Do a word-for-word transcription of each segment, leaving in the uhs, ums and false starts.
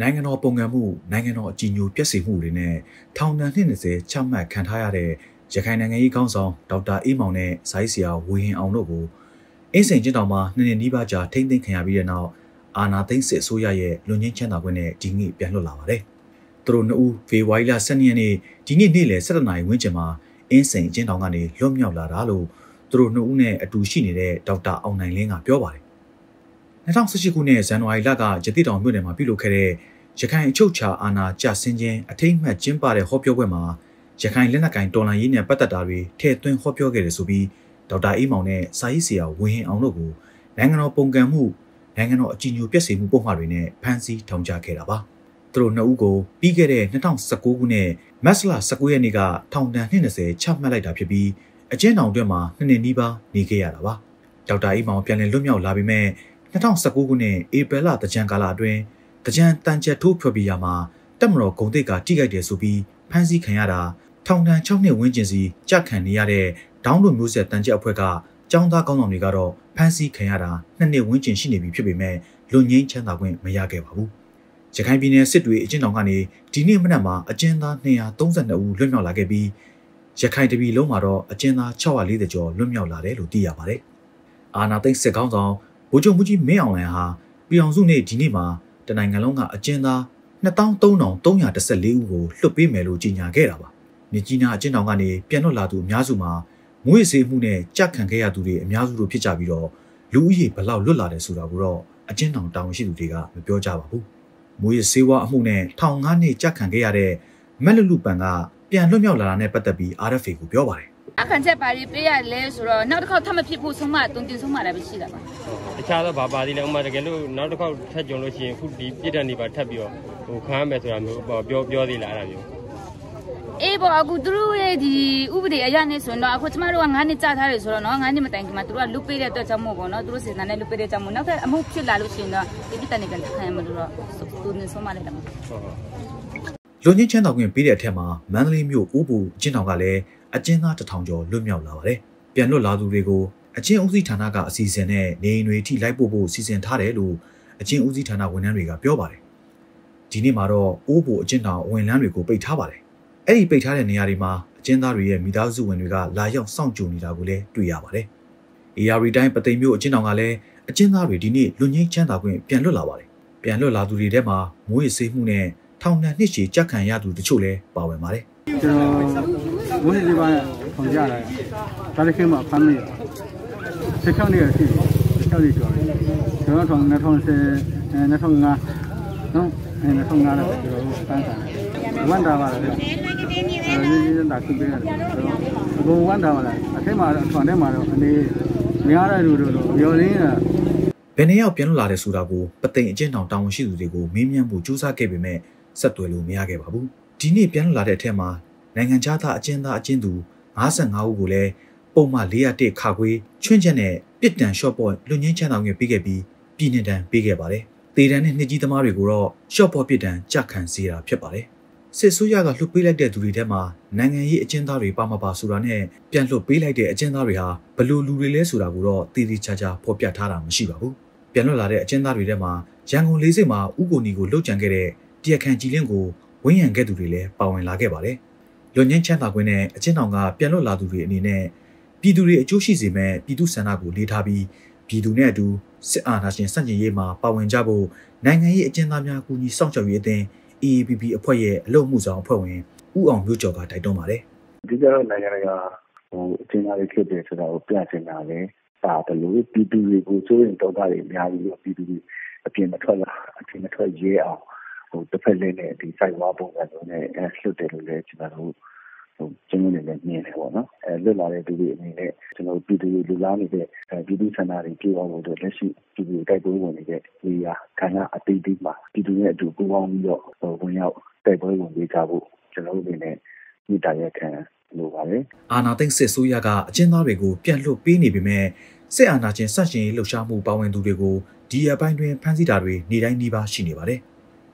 နိုင်ငံတော်ပုံကန်မှုနိုင်ငံတော်အကြီးအကျယ်ပြည့်စုံမှုတွေနဲ့ထောင်ဒဏ်နှစ်နှစ်ဆယ်ချမှတ်ခံထားရတဲ့ရခိုင်နိုင်ငံရေးခေါင်းဆောင်ဒေါက်တာအေးမောင်နဲ့ဇာတ်ဆရာဝေဟင်အောင်တို့ကိုအင်းစိန်ကျင်းတောင်မှာနှစ်နှစ်နီးပါးကြာထိမ့်သိမ်းခံရပြီးတဲ့နောက်အာဏာသိမ်းစစ်အစိုးရရဲ့လွတ်ငြိမ်းချမ်းသာခွင့်နဲ့ဒီနေ့ပြန်လွတ်လာပါတယ်။သူတို့နှစ်ဦးဖေဖော်ဝါရီလဆယ်နှစ်ရက်နေ့ဒီနေ့နေ့လယ်ဆယ်နာရီဝန်းကျင်မှာအင်းစိန်ကျင်းတောင်ကနေလွတ်မြောက်လာတာလို့သူတို့နှစ်ဦးနဲ့အတူရှိနေတဲ့ဒေါက်တာအောင်နိုင်လင်းကပြောပါတယ်။၂၀၁၈ခုနှစ်ဇန်နဝါရီလကရတိတောင်မြို့နယ်မှာပြုလုပ်ခဲ့တဲ့ရခိုင်အချုပ်ချာအာဏာကျဆင်းခြင်းအထိမ်းအမှတ်ကျင်းပတဲ့ဟောပြောပွဲမှာရခိုင်လက်နက်ကိုင်တော်လှန်ရေးနဲ့ပတ်သက်တာတွေထည့်သွင်းဟောပြောခဲ့တယ်ဆိုပြီးဒေါက်တာအေးမောင်နဲ့စာရေးဆရာဝေဟင်အောင်တို့ကိုနိုင်ငံတော်ပုံကန်မှုနိုင်ငံတော်အကြီးအကျယ်ပြည့်စုံမှုပုံမှားတွေနဲ့ဖမ်းဆီးထောင်ချခဲ့တာပါ။သူတို့နှစ်ဦးကိုပြီးခဲ့တဲ့၂၀၁၉ခုနှစ်မတ်လ၁၉ရက်နေ့ကထောင်ဒဏ်နှစ်နှစ်ဆယ်ချမှတ်လိုက်တာဖြစ်ပြီးအကျဉ်းထောင်တွင်းမှာနှစ်နှစ်နီးပါးနေခဲ့ရတာပါ။ဒေါက်တာအေးမောင်ပြန်လည်လွတ်မြောက်လာပြီးမှ၂၀၁၉ခုနှစ်ဧပြီလတကြံကာလအတွင်းတကြံတန်ချက်ထိုးထွက်ပြီးရမှာတပ်မတော်ဂုဏ်သိက္ခာထိခိုက်တယ်ဆိုပြီးဖမ်းဆီးခံရတာထောင်ဒဏ်၆နှစ်ဝန်းကျင်စီကြာခံနေရတဲ့ဒေါင်းတို့မျိုးဆက်တန်ကျက်အဖွဲ့ကចောင်းသားကောင်းဆောင်တွေကတော့ဖမ်းဆီးခံရတာနှစ်နှစ်ဝန်းကျင်ရှိနေပြီဖြစ်ပေမဲ့လွတ်ငြိမ်းချမ်းသာခွင့်မရခဲ့ပါဘူး။ရခိုင်ပြည်နယ်စစ်တွေအကျဉ်းထောင်ကနေဒီနေ့မနက်မှာအကျဉ်းသားနှစ်ရာသုံးဆယ်နှစ်ဦးလွတ်မြောက်လာခဲ့ပြီးရခိုင်တပြည်လုံးမှာတော့အကျဉ်းသား၆ရာ၄ဆယ်ကျော်လွတ်မြောက်လာတယ်လို့သိရပါတယ်။အာဏာသိမ်းစစ်ကောင်ဆောင်ဗိုလ်ချုပ်မှုကြီးမင်းအောင်လှိုင်ဟာပြည်အောင်စုနေ့ဒီနေ့မှာတနိုင်ငံလုံးကအကျဉ်းသားနှစ်သောင်းသုံးထောင်သုံးရာတစ်ဆယ်လေးဦးကိုလွှတ်ပေးမယ်လို့ကြေညာခဲ့တာပါ။မြကြီးနာအကျဉ်းထောင်ကနေပြန်လွတ်လာသူအများစုမှာမွေးစေမှုနဲ့ကြက်ခံခဲ့ရသူတွေအများစုတို့ဖြစ်ကြပြီးတော့လူဦးရေဘလောက်လွတ်လာတယ်ဆိုတာကိုတော့အကျဉ်းထောင်တာဝန်ရှိသူတွေကမပြောကြပါဘူး။မွေးစေဝါအမှုနဲ့ထောင်၅နှစ်ကြက်ခံခဲ့ရတဲ့မက်လူလူပန်ကပြန်လွတ်မြောက်လာတာနဲ့ပတ်သက်ပြီး R F A ကိုပြောပါတယ်။အခန့်ချက်ပါရီပေးရလဲဆိုတော့နောက်တစ်ခေါက်ထပ်မဖြစ်ဖို့ဆုံးမတုံတင်ဆုံးမတာပဲရှိတာပါ။တခြားတော့ဘာပါသေးလဲဥမာတကယ်လို့နောက်တစ်ခေါက်ထပ်ကြုံလို့ရှိရင်ခုဒီပြစ်ဒဏ်တွေပါထပ်ပြီးတော့ဟိုခံရမယ်ဆိုတာမျိုးပြောပြောသေးလားအဲ့ဒါမျိုး။အေးပေါ့အခုသူတို့ရဲ့ဒီဥပဒေအရနဲ့ဆိုတော့အခုကျမတို့ကငါးနှစ်ကြာထားတယ်ဆိုတော့နော်ငါးနှစ်မတိုင်ခင်မှာသူတို့ကလွတ်ပေးတဲ့အတွက်ကြောင့်မို့ပေါ့နော်သူတို့စေတနာနဲ့လွတ်ပေးတဲ့ကြောင့်မို့နောက်ထပ်အမှုဖြစ်လာလို့ရှိရင်တော့ဒီပြစ်ဒဏ်တွေကလည်းခံရမှာလို့တော့သူနေဆုံးမလိုက်တာပါ။လွန်ချင်းချမ်းသာခွင့်ပေးတဲ့အထက်မှာမန္တလေးမြို့ဦးပူကျင်းတောင်ကလည်းအကျဉ်းသားတစ်ထောင်ကျော်လွတ်မြောက်လာပါတယ်။ပြန်လွတ်လာသူတွေကိုအကျဉ်းဦးစီးဌာနကအစီအစဉ်နဲ့နေအိမ်တွေထိလိုက်ပို့ဖို့စီစဉ်ထားတယ်လို့အကျဉ်းဦးစီးဌာနဝန်ထမ်းတွေကပြောပါတယ်။ဒီနေ့မှာတော့ဦးပူအကျဉ်းတောင်ဝန်ထမ်းတွေကိုပိတ်ထားပါတယ်။အဲ့ဒီပိတ်ထားတဲ့နေရာတွေမှာအကျဉ်းသားတွေရဲ့မိသားစုဝင်တွေကလာရောက်စောင့်ကြိုနေတာကိုလည်းတွေ့ရပါတယ်။ A R D တိုင်းပသိမ်မြို့အကျဉ်းတော်ကလည်းအကျဉ်းသားတွေဒီနေ့လွတ်ငြိမ်းချမ်းသာခွင့်ပြန်လွတ်လာပါတယ်။ပြန်လွတ်လာသူတွေထဲမှာမိုးရေဆေးမှုနဲ့ထောင်ဒဏ်နှစ်ရှည်ကြခံရသူတချို့လည်းပါဝင်ပါတယ်။ကျွန်တော်မိုးရေဆေးပါထောင်ကြရတယ်။ဒါတစ်ခေတ်မှာဖမ်းမိတယ်။တစ်ခါနေရရှိတယ်။တစ်ခါနေကြော်တယ်။ကျွန်တော်ထောင်၂၀၁၀၂၀၁၅နော်အဲ၂၀၁၅လောက်ကျွန်တော်စမ်းတာ။ဝန်တာပါတယ်။လူကြီးတွေတာခုပေးရတယ်။ဘုံဝမ်းတာမလား။အထက်မှာတော့ထွန်ထဲမှာတော့အနေများတဲ့လူတို့တော့မျောလင်းတာ။ဘယ်နှစ်ယောက်ပြန်လာတယ်ဆိုတာကိုပသိမ်အကျဉ်းထောင်တာဝန်ရှိသူတွေကိုမေးမြန်းဖို့ကြိုးစားခဲ့ပေမဲ့ဆက်သွယ်လို့မရခဲ့ပါဘူး။ဒီနေ့ပြန်လာတဲ့အထက်မှာနိုင်ငံခြားသားအကျဉ်းသားအကျဉ်းသူငါးဆယ့်ငါးဦးကိုလည်းပုံမှန်လေးရာတစ်ခါခွေချွင်းချက်နဲ့ပြစ်ဒဏ် short port လွတ်ငင်းချမ်းသာငွေပေးခဲ့ပြီးပြည်နှင်ဒဏ်ပေးခဲ့ပါတယ်။တေဒဏ်နဲ့နှစ်ကြီးသမားတွေကိုတော့ short port ပြစ်ဒဏ်ကြခံစေတာဖြစ်ပါတယ်။စစ်ဆိုးရကလှုပ်ပေးလိုက်တဲ့သူတွေထဲမှာနိုင်ငံရေးအကျဉ်းသားတွေပါမပါဆိုတာနဲ့ပြန်လှုပ်ပေးလိုက်တဲ့အကျဉ်းသားတွေဟာဘလို့လူတွေလဲဆိုတာကိုတော့တည်တည်ချာချာဖော်ပြထားတာမရှိပါဘူး။ပြန်လွတ်လာတဲ့အကျဉ်းသားတွေထဲမှာရန်ကုန်လေးစိတ်မှာဥက္ကိုနီကိုလှုပ်ကြံခဲ့တဲ့တရားခံကြည်လင်းကိုဝန်းရံခဲ့သူတွေလည်းပါဝင်လာခဲ့ပါတယ်။လွန်ငင်းချမ်းသာခွင့်နဲ့အကျဉ်းထောင်ကပြန်လွတ်လာသူတွေအနေနဲ့ပြည်သူတွေအကျိုးရှိစေမဲ့ပြည်သူဆန္ဒကိုလေးထားပြီးပြည်သူနဲ့အတူစစ်အာဏာရှင်ဆန့်ကျင်ရေးမှာပါဝင်ကြဖို့နိုင်ငံရေးအကျဉ်းသားများကူညီစောင့်ကြပ်ရေးအသင်းA A P P အဖွဲ့ရဲ့အလုပ်မှုဆောင်အဖွဲ့ဝင်ဦးအောင်မျိုးကျော်ကတိုက်တွန်းပါတယ်။ဒီကတော့နိုင်ငံကဟိုအချင်းသားတွေဖြစ်တယ်ဆိုတာကိုပြချင်တာလေ။ဒါတလို့ပြည်သူတွေကိုစိုးရင်တော့တာတွေအများကြီးလို့ပြည်သူတွေအပြင်မထွက်လာအပြင်မထွက်ရဲအောင်ဟိုတစ်ဖက်လေးနဲ့ဒီ site ဝါပုံစံမျိုးနဲ့အဲလွတ်တယ်လို့လည်းကျွန်တော်တို့ဟိုကျင်းနေလည်းမြင်တယ်ပေါ့နော်။အဲလွတ်လာတဲ့ပြည်သူအနေနဲ့ကျွန်တော်ပြည်သူတွေလူလားနေတဲ့ပြည်သူဆန္ဒတွေပြေအောင်လို့လက်ရှိပြည်သူတိုက်ပွဲဝင်နေတဲ့နေရာခန္ဓာအသေးသေးမှာပြည်သူနဲ့အတူပူးပေါင်းပြီးတော့ဝင်ရောက်တိုက်ပွဲဝင်နေကြဖို့ကျွန်တော်တို့အနေနဲ့မိသားစုခံလိုပါတယ်။အာဏာသိမ်းစစ်ဆိုးရကအကျဉ်းသားတွေကိုပြန်လွတ်ပေးနေပေမဲ့စစ်အာဏာရှင်ဆန့်ကျင်ရေးလှုပ်ရှားမှုပါဝင်သူတွေကိုဒီအပိုင်းတွင်ဖမ်းဆီးတာတွေနေတိုင်းနှီးပါရှိနေပါတယ်။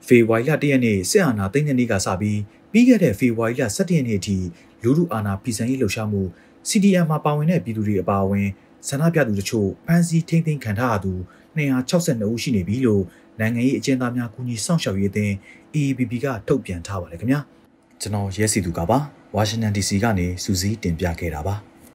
ဖေဖော်ဝါရီလတစ်ရက်နေ့စစ်အာဏာသိမ်းတဲ့နေ့ကစပြီးပြီးခဲ့တဲ့ဖေဖော်ဝါရီလဆယ့်တစ်ရက်နေ့အထိလူထုအာဏာပြည်ဆိုင်ရေးလှုပ်ရှားမှု C D M မှာပါဝင်တဲ့ပြည်သူတွေအပါအဝင်ဆန္ဒပြသူတချို့ဖမ်းဆီးထိန်းသိမ်းခံထားရသူ၂၆၂ဦးရှိနေပြီလို့ နိုင်ငံရေးအကျဉ်းသားများကူညီဆောင်ရှောက်ရေးအသင်း A A P P ကထုတ်ပြန်ထားပါတယ်ခင်ဗျာကျွန်တော်ရဲစီသူကပါဝါရှင်တန် D C ကနေစူးစီးတင်ပြခဲ့တာပါ